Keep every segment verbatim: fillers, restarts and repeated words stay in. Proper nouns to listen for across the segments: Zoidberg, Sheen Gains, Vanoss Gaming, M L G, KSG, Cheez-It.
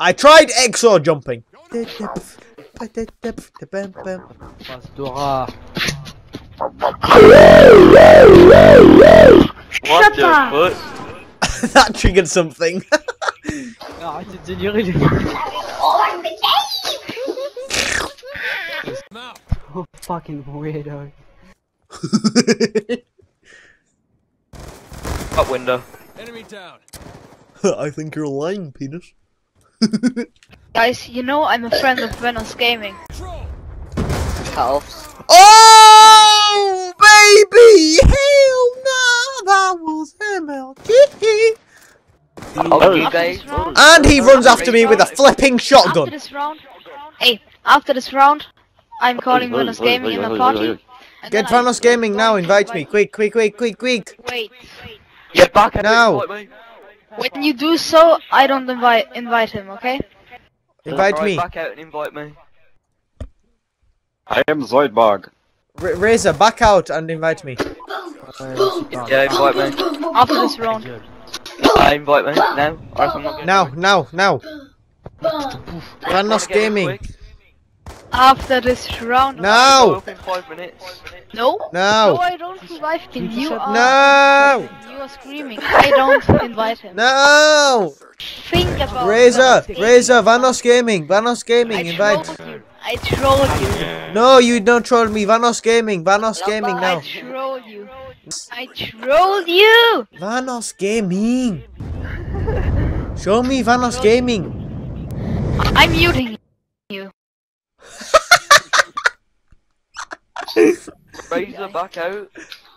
I tried X O jumping. What the fuck? That triggered something. No, I did, did you really? Oh, I'm the game. Oh, fucking weirdo. Up window. Enemy down. I think you're lying, penis. Guys, you know I'm a friend of Vanoss Gaming. Helps. Oh, baby! Hell no! Nah, that was M L G! Oh, you guys. And he runs after me with a flipping shotgun! After this round, hey, after this round, I'm calling Vanoss Gaming in the party. Get Vanoss Gaming now, invite me, quick, quick, quick, quick, quick! Wait, wait. Get back now! When you do so, I don't invite invite him, okay? Invite me. Back out and invite me. I am Zoidberg. R Razor, back out and invite me. Yeah, invite me. After this round. I invite me now. I'm not now, now, now. Vanoss Gaming. After this round. No. No. No. No, I don't invite him. You are. No. You are screaming. I don't invite him. No. Think about. Razor, Razor, Vanoss Gaming, Vanoss Gaming, invite. I trolled you. No, you don't troll me. Vanoss Gaming, Vanoss Gaming now. I trolled you. I trolled you. Vanoss Gaming. Show me Vanoss Gaming. I'm muting you. Razor back out.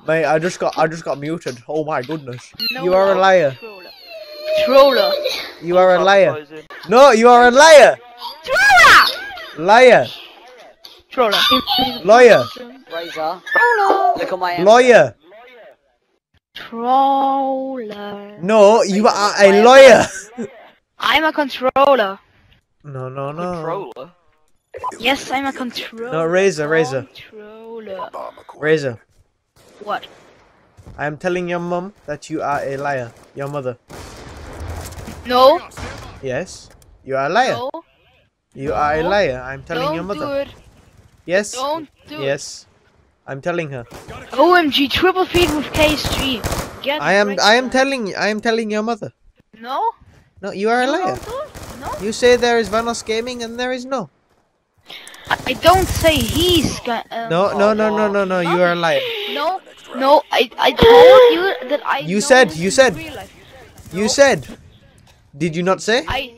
Mate, I just got I just got muted. Oh my goodness. No, you are a liar. Troller. Troller. You are a liar. No, you are a liar. Troller. Liar. Troller. Lawyer. Razor. Troller. Look at my hand. Lawyer. Troller. No, you are a lawyer. I'm a controller. No, no, no. Controller? Yes, I'm a controller. No, Razor, Razor. Controller. Razor. What? I am telling your mum that you are a liar. Your mother. No. Yes. You are a liar. No. You are a liar. I'm telling Don't your mother. Do it. Yes. Don't do yes. it. Yes. I'm telling her. O M G, triple feed with K S G. Get I am. Right I am down. telling. I am telling your mother. No. No, you are a liar. No. You say there is Vanoss Gaming and there is no. I don't say he's got. Um, no, no, no, no, no, no. You are a liar. No. No. I. I told you that I. You said. You said. You said. Did you not say? I.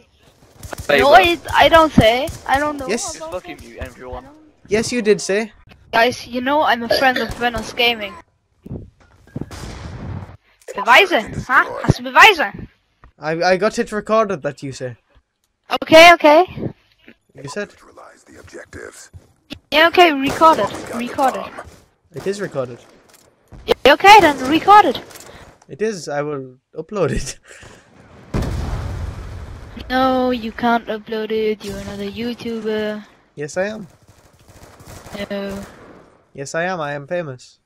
Favor. No, I, I don't say. I don't know. Yes. Don't fucking you, everyone. Yes, you did say. Guys, you know I'm a friend of Vanoss Gaming. Beweise, huh? Hast du Beweise? I I got it recorded that you say. Okay, okay. You said. The objectives. Yeah, okay. Record it. Record it. It is recorded. Yeah, okay, then record it. It is. I will upload it. No, you can't upload it, you're another YouTuber. Yes, I am. No. Yes, I am, I am famous.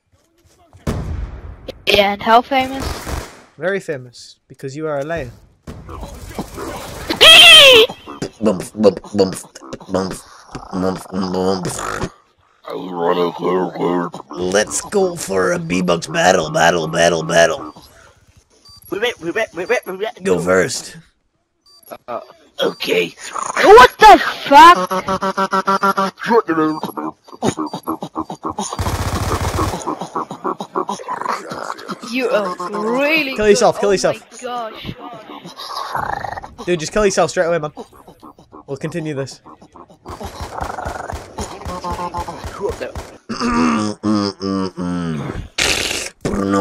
Yeah, and how famous? Very famous, because you are a liar. Let's go for a B-Bucks battle, battle, battle, battle. Go first. Uh, okay. What the fuck? You are really. Kill yourself, kill yourself. Oh my gosh. Dude, just kill yourself straight away, man. We'll continue this. God, I've not done that in a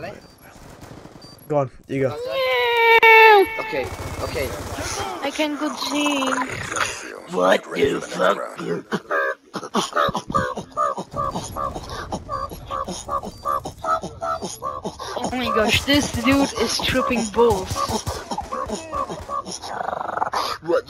while. Go on, you go. Okay, okay. I can go G. What the fuck? Oh my gosh, this dude is tripping balls. This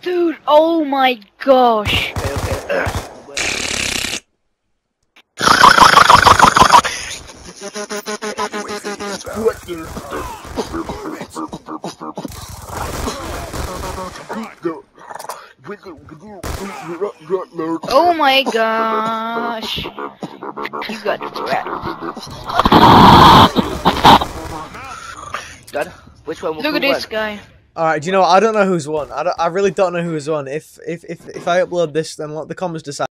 dude, oh my gosh. Oh my gosh! You got it. God, which one? Look at this guy. All right, do you know what? I don't know who's won. I, don't, I really don't know who's won. If if if if I upload this, then let the comments decide.